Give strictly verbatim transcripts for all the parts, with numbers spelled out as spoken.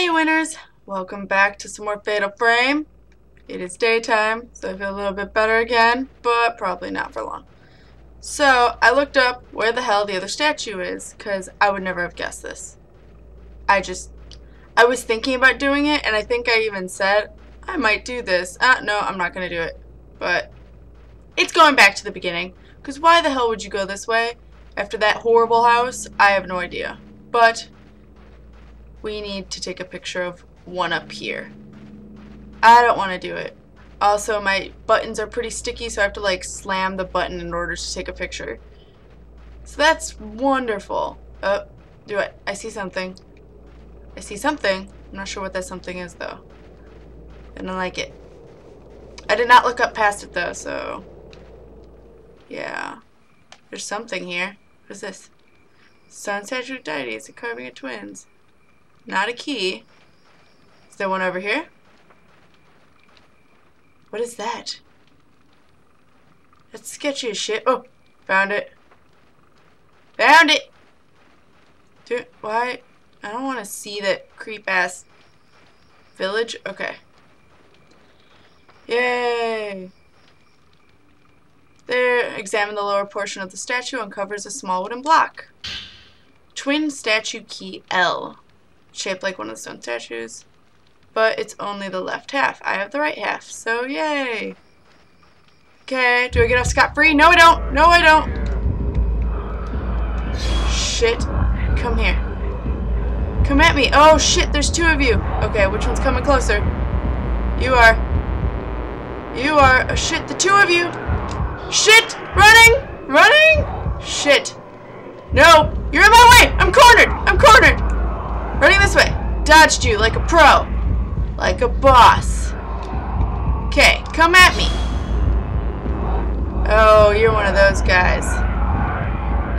Hi you winners! Welcome back to some more Fatal Frame. It is daytime, so I feel a little bit better again, but probably not for long. So I looked up where the hell the other statue is, because I would never have guessed this. I just, I was thinking about doing it, and I think I even said, I might do this. Uh, no, I'm not going to do it. But it's going back to the beginning, because why the hell would you go this way after that horrible house? I have no idea. But we need to take a picture of one up here. I don't want to do it. Also, my buttons are pretty sticky, so I have to like slam the button in order to take a picture. So that's wonderful. Oh, do it. I see something. I see something. I'm not sure what that something is though. I don't like it. I did not look up past it though, so yeah. There's something here. What is this? Sun statue of deity. It's a carving of twins. Not a key. Is there one over here? What is that? That's sketchy as shit. Oh, found it. Found it! Dude, why? I don't want to see that creep-ass village. Okay. Yay! There, examine the lower portion of the statue, uncovers a small wooden block. Twin statue key L. Shaped like one of the stone statues. But it's only the left half. I have the right half, so yay! Okay, do I get off scot-free? No, I don't! No, I don't! Shit. Come here. Come at me. Oh, shit, there's two of you. Okay, which one's coming closer? You are. You are. Oh, shit, the two of you! Shit! Running! Running! Shit. No! You're in my way! I'm cornered! I'm cornered! Running this way. Dodged you like a pro. Like a boss. Okay, come at me. Oh, you're one of those guys.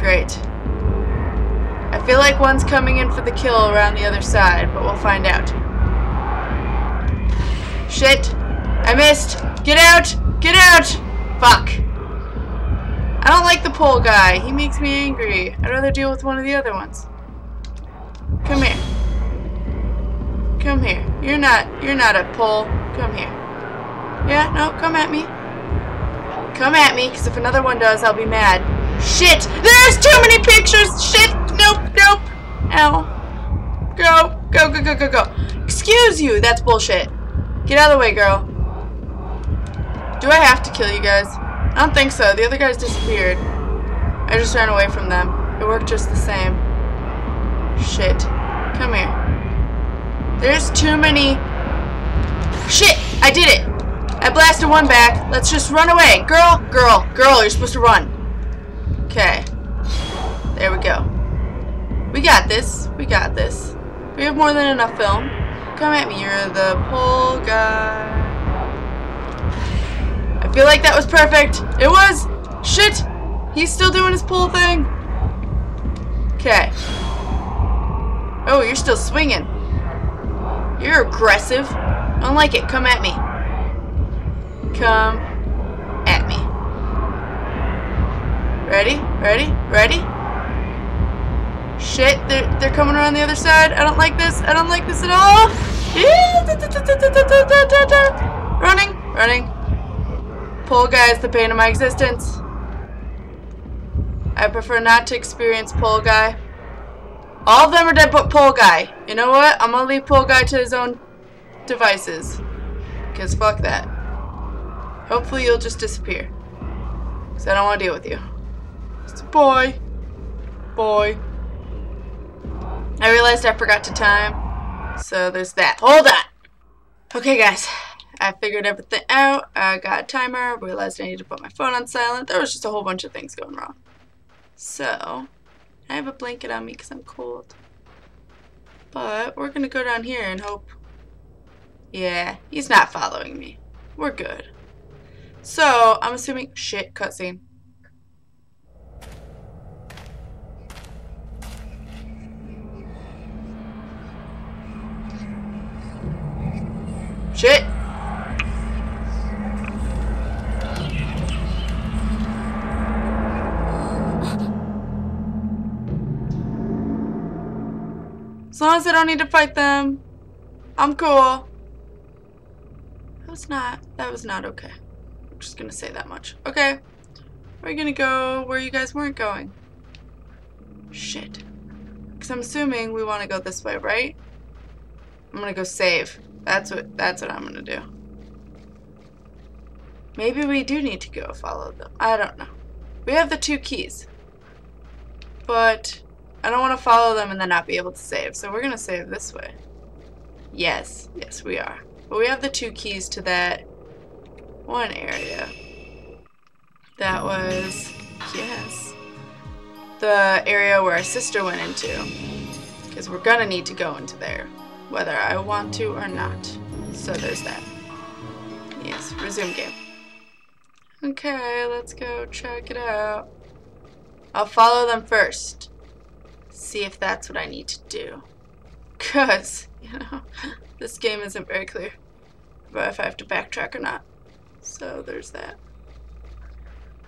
Great. I feel like one's coming in for the kill around the other side, but we'll find out. Shit. I missed. Get out. Get out. Fuck. I don't like the pole guy. He makes me angry. I'd rather deal with one of the other ones. Come here. Come here. You're not, you're not a pole. Come here. Yeah, no, come at me. Come at me, because if another one does, I'll be mad. Shit! There's too many pictures! Shit! Nope, nope. Ow. Go, go, go, go, go, go. Excuse you, that's bullshit. Get out of the way, girl. Do I have to kill you guys? I don't think so. The other guys disappeared. I just ran away from them. It worked just the same. Shit. Come here. There's too many. Shit! I did it! I blasted one back. Let's just run away. Girl, girl, girl, you're supposed to run. Okay. There we go. We got this. We got this. We have more than enough film. Come at me. You're the pole guy. I feel like that was perfect. It was. Shit! He's still doing his pole thing. Okay. Oh, you're still swinging. You're aggressive. I don't like it. Come at me. Come at me. Ready? Ready? Ready? Shit, they're, they're coming around the other side. I don't like this. I don't like this at all. Running. Running. Pole guy is the pain of my existence. I prefer not to experience pole guy. All of them are dead but pole guy. You know what? I'm gonna leave pole guy to his own devices. Because fuck that. Hopefully you'll just disappear. Because I don't want to deal with you. It's a boy. Boy. I realized I forgot to time. So there's that. Hold on! Okay guys. I figured everything out. I got a timer. Realized I need to put my phone on silent. There was just a whole bunch of things going wrong. So I have a blanket on me because I'm cold. But we're going to go down here and hope. Yeah, he's not following me. We're good. So, I'm assuming. Shit, cutscene. Shit! As long as I don't need to fight them, I'm cool. That was not, that was not okay. I'm just gonna say that much. Okay. We're gonna go where you guys weren't going. Shit. Because I'm assuming we want to go this way, right? I'm gonna go save. That's what, that's what I'm gonna do. Maybe we do need to go follow them. I don't know. We have the two keys. But I don't want to follow them and then not be able to save. So we're gonna save this way. Yes. Yes, we are. But we have the two keys to that one area. That was... yes. The area where our sister went into. Because we're gonna need to go into there. Whether I want to or not. So there's that. Yes. Resume game. Okay, let's go check it out. I'll follow them first. See if that's what I need to do. Because, you know, this game isn't very clear about if I have to backtrack or not. So there's that.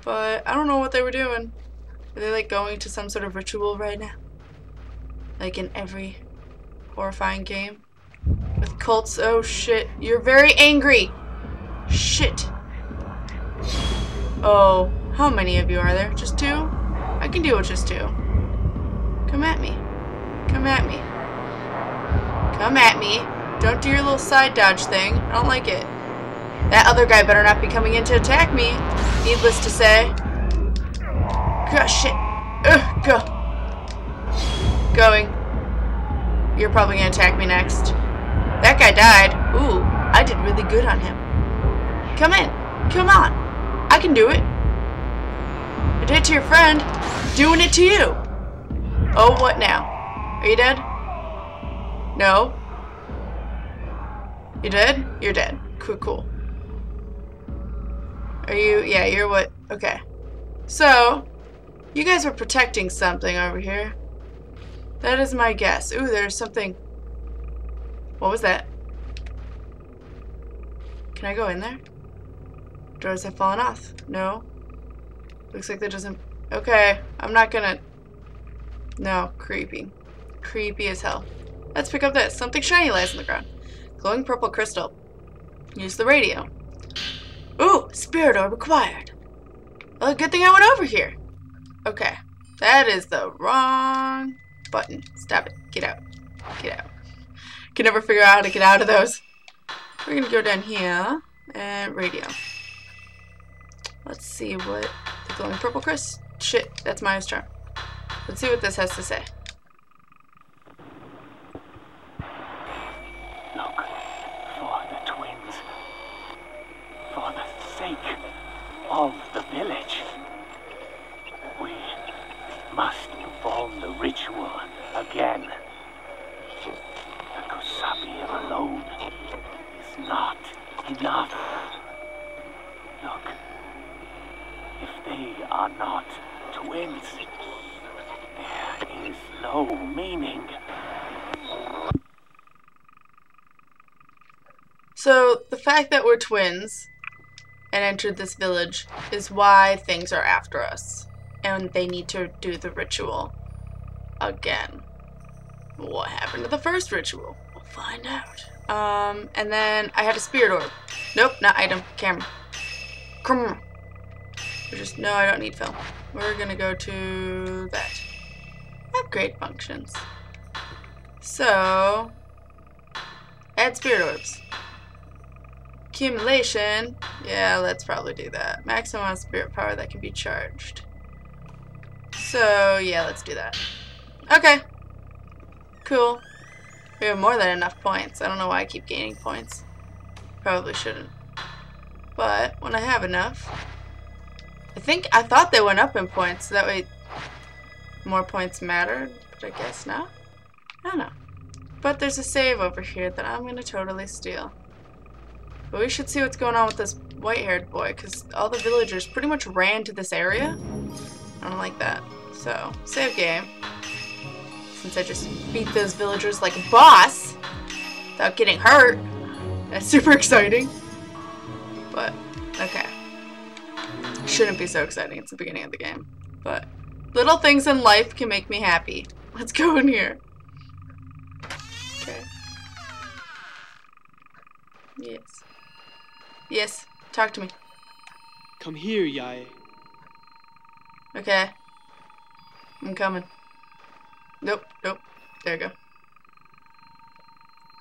But I don't know what they were doing. Are they like going to some sort of ritual right now? Like in every horrifying game? With cults? Oh shit. You're very angry! Shit. Oh, how many of you are there? Just two? I can deal with just two. Come at me. Come at me. Come at me. Don't do your little side dodge thing. I don't like it. That other guy better not be coming in to attack me. Needless to say. God, shit. Ugh, go. Going. You're probably gonna attack me next. That guy died. Ooh, I did really good on him. Come in. Come on. I can do it. I did it to your friend. Doing it to you. Oh, what now? Are you dead? No. You dead? You're dead. Cool, cool. Are you? Yeah, you're what? Okay. So, you guys were protecting something over here. That is my guess. Ooh, there's something. What was that? Can I go in there? Doors have fallen off. No. Looks like that doesn't... okay, I'm not gonna... no, creepy. Creepy as hell. Let's pick up this. Something shiny lies on the ground. Glowing purple crystal. Use the radio. Ooh, spirit orb required. Well, good thing I went over here. Okay. That is the wrong button. Stop it. Get out. Get out. Can never figure out how to get out of those. We're gonna go down here and radio. Let's see what the glowing purple crystal. Shit, that's Maya's charm. Let's see what this has to say. Look for the twins. For the sake of the village. We must perform the ritual again. The Kusabi alone is not enough. Look. If they are not twins, there is no meaning. So, the fact that we're twins and entered this village is why things are after us. And they need to do the ritual again. What happened to the first ritual? We'll find out. Um, and then I had a spirit orb. Nope, not item. Camera. Camera. We're just, no, I don't need film. We're gonna go to that. Upgrade functions. So, add spirit orbs. Accumulation. Yeah, let's probably do that. Maximum amount of spirit power that can be charged. So, yeah, let's do that. Okay. Cool. We have more than enough points. I don't know why I keep gaining points. Probably shouldn't. But when I have enough... I think, I thought they went up in points, so that way more points mattered, but I guess not. I don't know. But there's a save over here that I'm going to totally steal. But we should see what's going on with this white-haired boy, because all the villagers pretty much ran to this area. I don't like that. So, save game. Since I just beat those villagers like a boss, without getting hurt. That's super exciting. But, okay. Shouldn't be so exciting. It's the beginning of the game. But little things in life can make me happy. Let's go in here. Okay. Yes. Yes. Talk to me. Come here, Yae. Okay. I'm coming. Nope. Nope. There you go.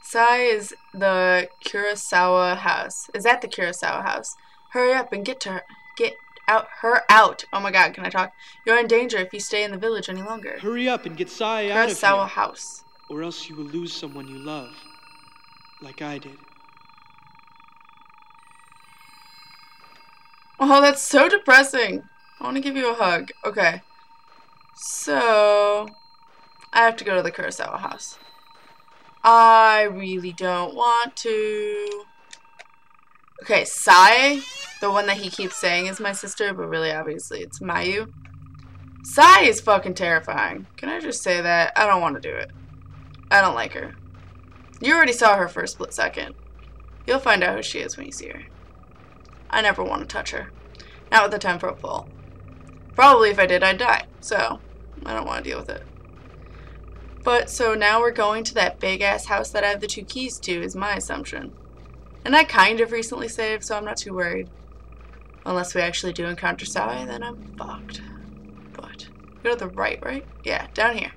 Sai is the Kurosawa house. Is that the Kurosawa house? Hurry up and get to her. Get out her out. Oh my God, can I talk? You're in danger if you stay in the village any longer. Hurry up and get Sai out of here. Kurosawa house. Or else you will lose someone you love, like I did. Oh, that's so depressing. I want to give you a hug. Okay. So, I have to go to the Kurosawa house. I really don't want to. Okay, Sai, the one that he keeps saying is my sister, but really obviously it's Mayu. Sai is fucking terrifying. Can I just say that? I don't want to do it. I don't like her. You already saw her for a split second. You'll find out who she is when you see her. I never want to touch her. Not with a ten foot pole. Probably if I did, I'd die. So, I don't want to deal with it. But, so now we're going to that big-ass house that I have the two keys to, is my assumption. And I kind of recently saved, so I'm not too worried. Unless we actually do encounter Sai, then I'm fucked. But, go to the right, right? Yeah, down here.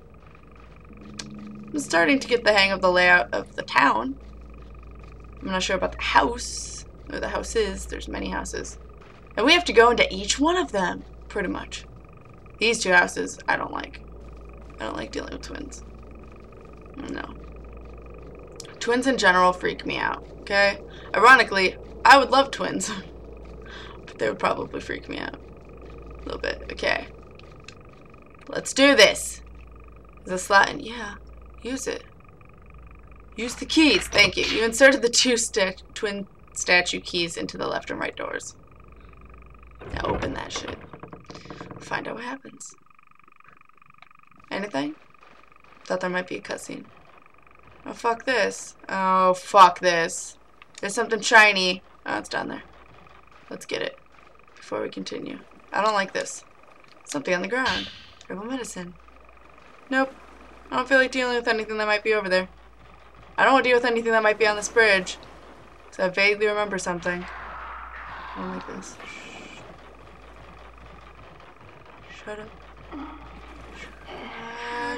I'm starting to get the hang of the layout of the town. I'm not sure about the house, or the houses. There's many houses. And we have to go into each one of them, pretty much. These two houses, I don't like. I don't like dealing with twins. No. Twins in general freak me out, okay? Ironically, I would love twins. But they would probably freak me out. A little bit. Okay. Let's do this. Is this Latin? Yeah. Use it. Use the keys. Thank you. You inserted the two sta twin statue keys into the left and right doors. Now open that shit. Find out what happens. Anything? Thought there might be a cutscene. Oh, fuck this. Oh, fuck this. There's something shiny. Oh, it's down there. Let's get it before we continue. I don't like this. Something on the ground. Herbal medicine. Nope. I don't feel like dealing with anything that might be over there. I don't want to deal with anything that might be on this bridge. So I vaguely remember something. I don't like this. Shut up.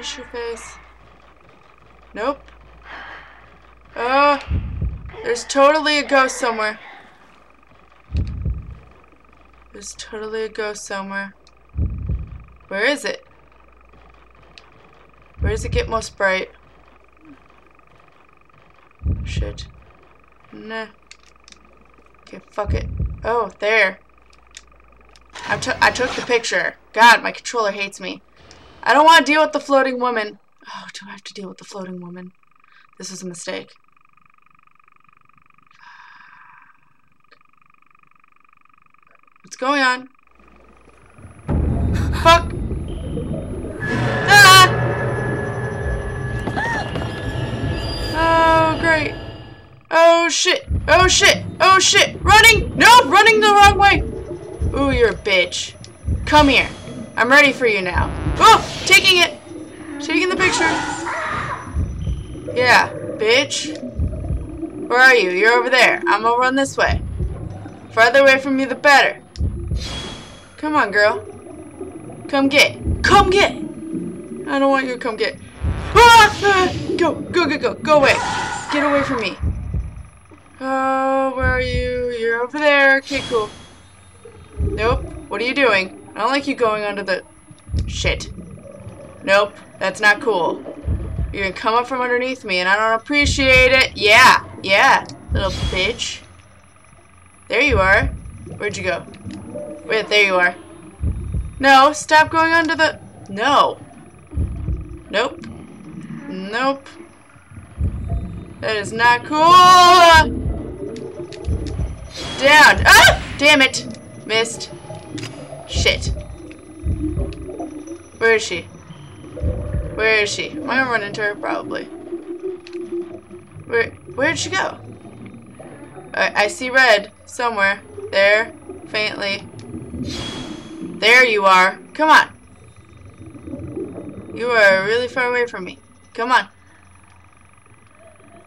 Shut your face. Nope. Oh, there's totally a ghost somewhere. There's totally a ghost somewhere. Where is it? Where does it get most bright? Shit. Nah. Okay, fuck it. Oh, there. I took I took the picture. God, my controller hates me. I don't want to deal with the floating woman. Oh, do I have to deal with the floating woman? This was a mistake. What's going on? Fuck. Ah! Oh, great. Oh, shit. Oh, shit. Oh, shit. Running. No, running the wrong way. Ooh, you're a bitch. Come here. I'm ready for you now. Oh, taking it. Taking the picture. Yeah, bitch. Where are you? You're over there. I'm gonna run this way. Farther away from you, the better. Come on, girl. Come get. Come get. I don't want you to come get. Ah! Ah! Go, go, go, go. Go away. Get away from me. Oh, where are you? You're over there. Okay, cool. Nope. What are you doing? I don't like you going under the... Shit. Nope. That's not cool. You're gonna come up from underneath me and I don't appreciate it. Yeah. Yeah. Little bitch. There you are. Where'd you go? Wait, there you are. No. Stop going under the... No. Nope. Nope. That is not cool. Down. Ah! Damn it. Missed. Shit. Where is she? Where is she? Am I gonna run into her? Probably. Where where'd she go? I, I see red somewhere. There. Faintly. There you are. Come on. You are really far away from me. Come on.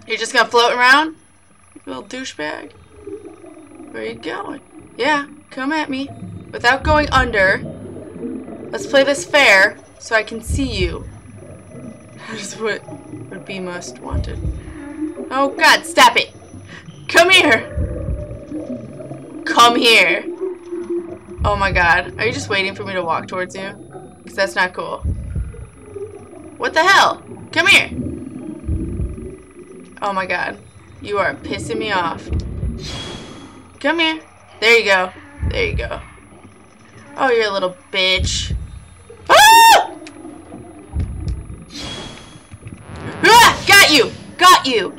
You're just gonna float around? Little douchebag. Where are you going? Yeah, come at me. Without going under. Let's play this fair so I can see you. That is what would be most wanted. Oh god, stop it! Come here! Come here! Oh my god, are you just waiting for me to walk towards you? Because that's not cool. What the hell? Come here! Oh my god, you are pissing me off. Come here. There you go. There you go. Oh, you're a little bitch. Ah! Ah! Got you! Got you!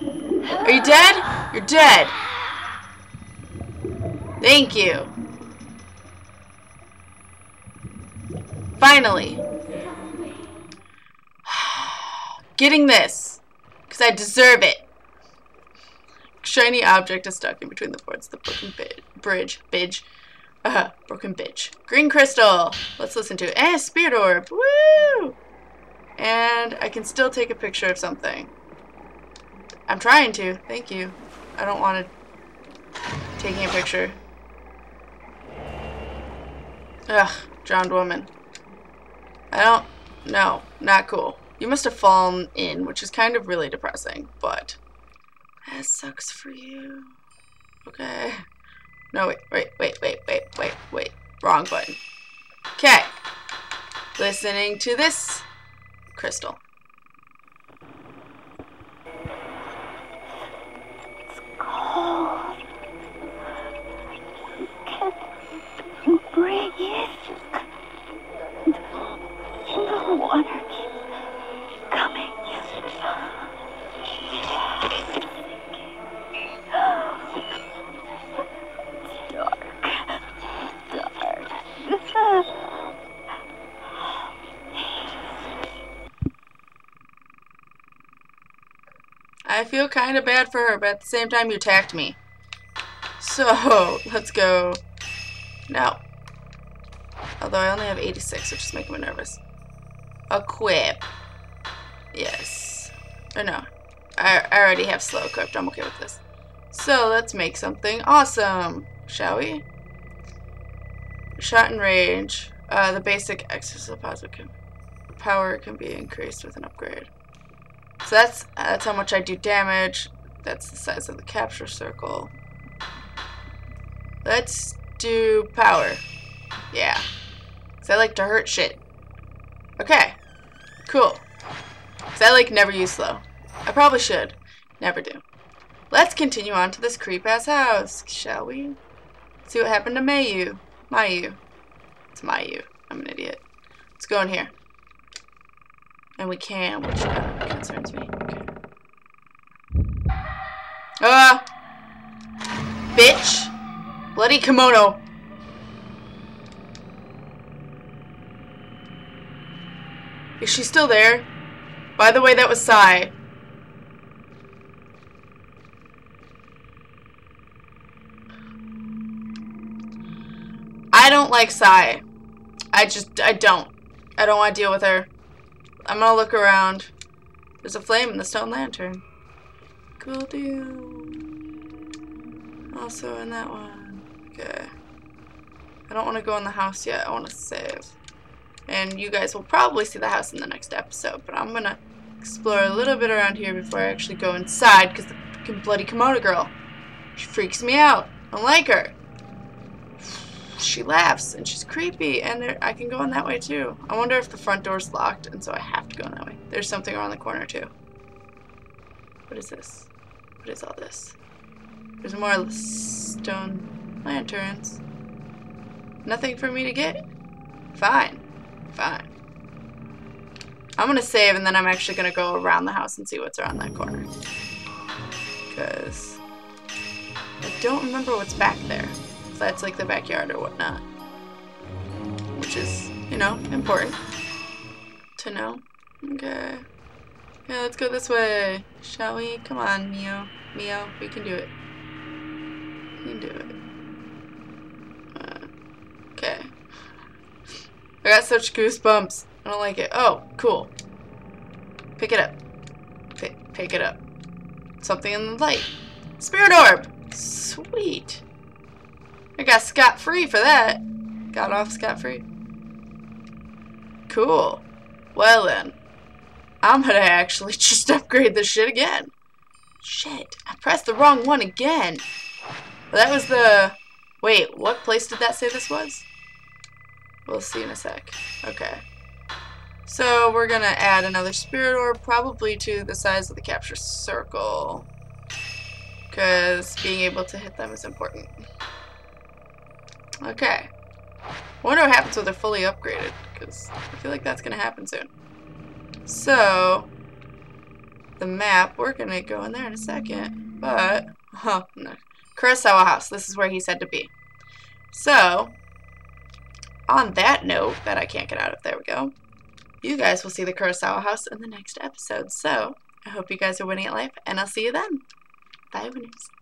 Are you dead? You're dead. Thank you. Finally. Getting this. Because I deserve it. Shiny object is stuck in between the boards. The broken bridge. Bidge. Uh, broken bitch. Green crystal. Let's listen to it. Eh, spirit orb. Woo! And I can still take a picture of something. I'm trying to. Thank you. I don't want to... Taking a picture. Ugh. Drowned woman. I don't... No. Not cool. You must have fallen in, which is kind of really depressing, but... That sucks for you. Okay. No, wait, wait, wait, wait, wait, wait, wait. Wrong button. Okay. Listening to this crystal. It's cold. I can't breathe. The water keeps coming. I feel kind of bad for her, but at the same time, you attacked me. So, let's go now. Although I only have eighty-six, which is making me nervous. Equip. Yes. Or no. I, I already have slow equipped. I'm okay with this. So, let's make something awesome, shall we? Shot in range. Uh, the basic exercise power can be increased with an upgrade. So that's, uh, that's how much I do damage. That's the size of the capture circle. Let's do power. Yeah. Because I like to hurt shit. Okay. Cool. Because I like never use slow. I probably should. Never do. Let's continue on to this creep-ass house, shall we? See what happened to Mayu. Mayu. It's Mayu. I'm an idiot. Let's go in here. And we can, which uh, concerns me. Okay. Uh, bitch! Bloody kimono! Is she still there? By the way, that was Sai. I don't like Sai. I just, I don't. I don't want to deal with her. I'm gonna look around. There's a flame in the stone lantern. Cool deal. Also in that one. Okay. I don't want to go in the house yet. I want to save. And you guys will probably see the house in the next episode. But I'm gonna explore a little bit around here before I actually go inside. Because the fucking bloody kimono girl. She freaks me out. I don't like her. She laughs and she's creepy, and there, I can go in that way too. I wonder if the front door's locked, and so I have to go in that way. There's something around the corner too. What is this? What is all this? There's more stone lanterns. Nothing for me to get? Fine. Fine. I'm gonna save, and then I'm actually gonna go around the house and see what's around that corner. Because I don't remember what's back there. That's like the backyard or whatnot, which is, you know, important to know. Okay. Yeah, let's go this way, shall we? Come on, Mio. Mio, we can do it. We can do it. Uh, okay. I got such goosebumps. I don't like it. Oh, cool. Pick it up. Pick, pick it up. Something in the light. Spirit orb! Sweet. I got scot-free for that. Got off scot-free. Cool. Well then, I'm gonna actually just upgrade this shit again. Shit, I pressed the wrong one again. Well, that was the... Wait, what place did that say this was? We'll see in a sec. Okay. So we're gonna add another spirit orb, probably to the size of the capture circle. Because being able to hit them is important. Okay. I wonder what happens when they're fully upgraded, because I feel like that's gonna happen soon. So, the map, we're gonna go in there in a second, but, huh, no. Kurosawa House, this is where he said to be. So, on that note, that I can't get out of, there we go, you guys will see the Kurosawa House in the next episode, so I hope you guys are winning at life, and I'll see you then. Bye, winners.